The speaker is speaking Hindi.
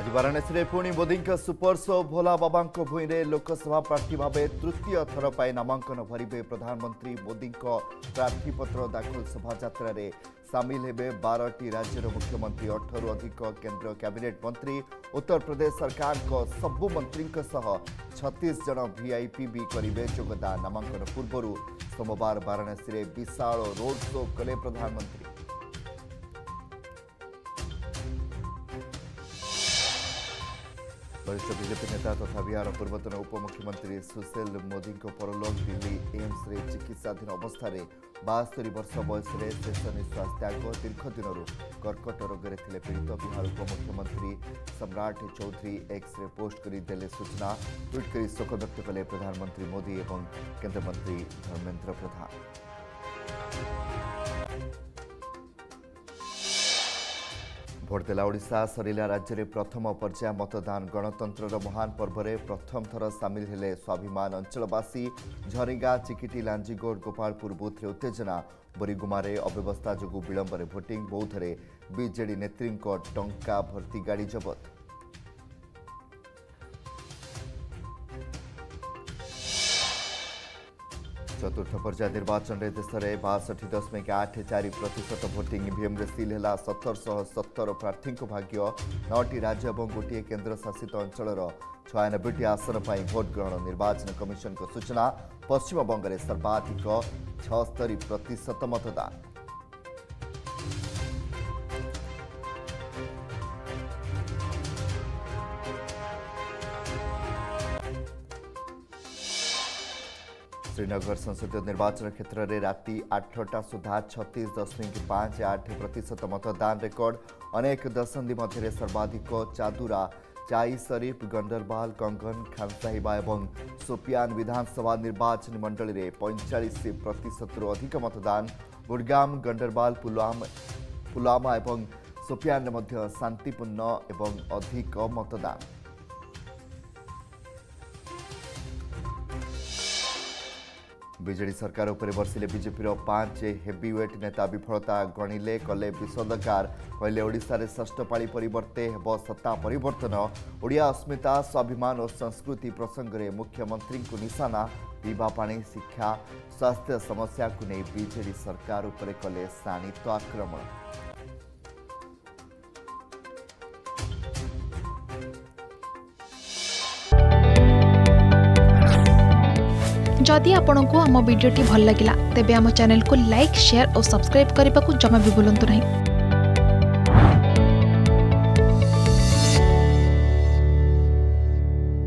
आज वाराणसी में पुणी मोदी सुपर शो भोला बाबा भूई में लोकसभा प्रार्थी भाव तृतीय थर पर नामांकन भरेंगे प्रधानमंत्री मोदी प्रार्थीपत्र दाखिल शोभा सामिल होबे 12 राज्यर मुख्यमंत्री 8 अधिक केन्द्र कैबिनेट मंत्री उत्तर प्रदेश सरकार को सबु मंत्री 36 जन वीआईपी भी करेंगे योगदान। नामांकन पूर्व सोमवार वाराणसी में विशाल रोड शो कले प्रधानमंत्री। वरिष्ठ बीजेपी नेता तथा बिहार पूर्वतन उपमुख्यमंत्री सुशील मोदी परलोक दिल्ली एम्स रे चिकित्साधीन अवस्था 72 वर्ष बयस में शेष निश्वास त्याग। दीर्घ दिन कर्कट रोग रे पीड़ित बिहार उपमुख्यमंत्री सम्राट चौधरी एक्स रे पोस्ट करी देले सूचना। ट्वीट करी शोक व्यक्त कले प्रधानमंत्री मोदी और केंद्र मंत्री धर्मेन्द्र प्रधान। भोट देला ओडिशा सरला राज्य में प्रथम पर्याय मतदान। गणतंत्र महान पर्व में प्रथम थर सामिल हेले स्वाभिमान अंचलवासी। झरीगा चिकिटी लांजीगोड गोपालपुर बूथ उत्तेजना। बोरीगुमार अव्यवस्था जोगु विलंबर भोटिंग। बौद्धे बीजेडी नेत्री टंका भर्ती गाड़ी जबत। चतुर्थ पर्याय निर्वाचन में देश में 62.84% भोटिंग। ईवीएम में सिल है 1770 प्रार्थी भाग्य। 9 राज्य और गोटे केन्द्रशासित अंचल 96 आसन पर भोट ग्रहण। निर्वाचन कमिशन को सूचना। पश्चिमबंग में सर्वाधिक 76% मतदान। श्रीनगर संसदीय निर्वाचन क्षेत्र में राति 8टा सुधा 36.58% मतदान रेकर्ड। अनेक दशंधि मध्य सर्वाधिक चादुरा चाई शरीफ गंडरवाल कंगन खानसाहिबा और सोपियान विधानसभा निर्वाचन मंडल में 45% अधिक मतदान। गुड़गाम गंडरवाल पुलवामा और सोपियान में शांतिपूर्ण और अधिक मतदान। बीजेडी सरकार उपर बर्षिले बीजेपी 5 हेवीवेट नेता विफलता गणिले कले विषदगार। कहले ओडिशारे षष्ठ पाळी परिवर्ते हेब सत्ता परिवर्तन। ओडिया अस्मिता स्वाभिमान और संस्कृति प्रसंग में मुख्यमंत्री को निशाना। पीवा पाणी शिक्षा स्वास्थ्य समस्या को नहीं बीजेडी सरकार उपर कले शाणित आक्रमण। जदि आपंक आम भिडी भल लगा तेब आम चैनल को लाइक शेयर और सब्सक्राइब करने को जमा भी बुलां नहीं।